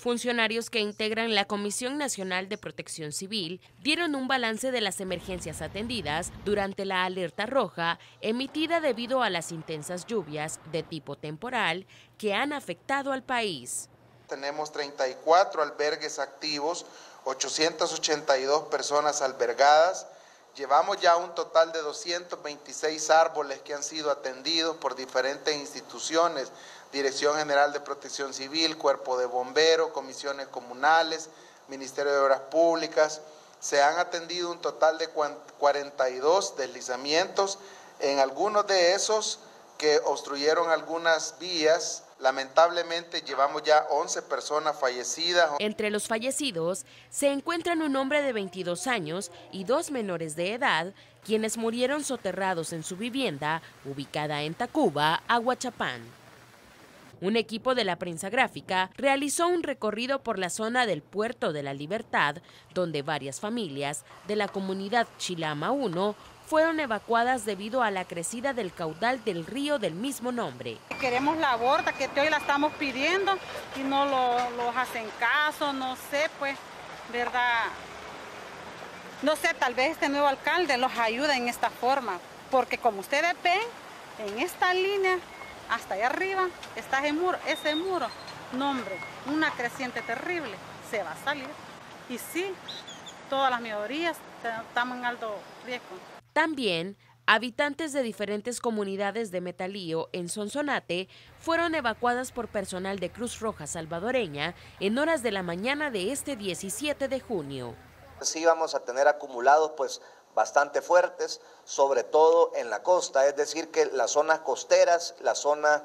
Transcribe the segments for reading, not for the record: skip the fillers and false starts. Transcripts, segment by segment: Funcionarios que integran la Comisión Nacional de Protección Civil dieron un balance de las emergencias atendidas durante la alerta roja emitida debido a las intensas lluvias de tipo temporal que han afectado al país. Tenemos 34 albergues activos, 882 personas albergadas. Llevamos ya un total de 226 árboles que han sido atendidos por diferentes instituciones: Dirección General de Protección Civil, Cuerpo de Bomberos, Comisiones Comunales, Ministerio de Obras Públicas. Se han atendido un total de 42 deslizamientos, en algunos de esos que obstruyeron algunas vías. Lamentablemente llevamos ya 11 personas fallecidas. Entre los fallecidos se encuentran un hombre de 22 años y dos menores de edad, quienes murieron soterrados en su vivienda ubicada en Tacuba, Ahuachapán. Un equipo de La Prensa Gráfica realizó un recorrido por la zona del Puerto de la Libertad, donde varias familias de la comunidad Chilama 1 fueron evacuadas debido a la crecida del caudal del río del mismo nombre. Queremos la borda, que hoy la estamos pidiendo y no los hacen caso, no sé, pues, ¿verdad? No sé, tal vez este nuevo alcalde los ayuda en esta forma, porque como ustedes ven, en esta línea, hasta allá arriba, está ese muro, no hombre, una creciente terrible, se va a salir. Y sí, todas las minorías estamos en alto riesgo. También, habitantes de diferentes comunidades de Metalío en Sonsonate fueron evacuadas por personal de Cruz Roja Salvadoreña en horas de la mañana de este 17 de junio. Sí vamos a tener acumulados pues bastante fuertes, sobre todo en la costa, es decir que las zonas costeras, la zona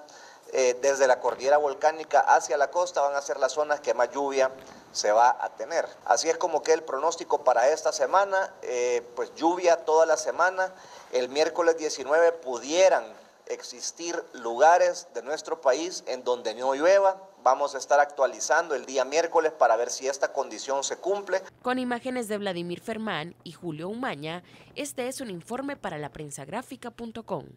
desde la cordillera volcánica hacia la costa van a ser las zonas que más lluvia se va a tener. Así es como que el pronóstico para esta semana, pues lluvia toda la semana. El miércoles 19 pudieran existir lugares de nuestro país en donde no llueva. Vamos a estar actualizando el día miércoles para ver si esta condición se cumple. Con imágenes de Vladimir Fermán y Julio Umaña, este es un informe para laprensagrafica.com.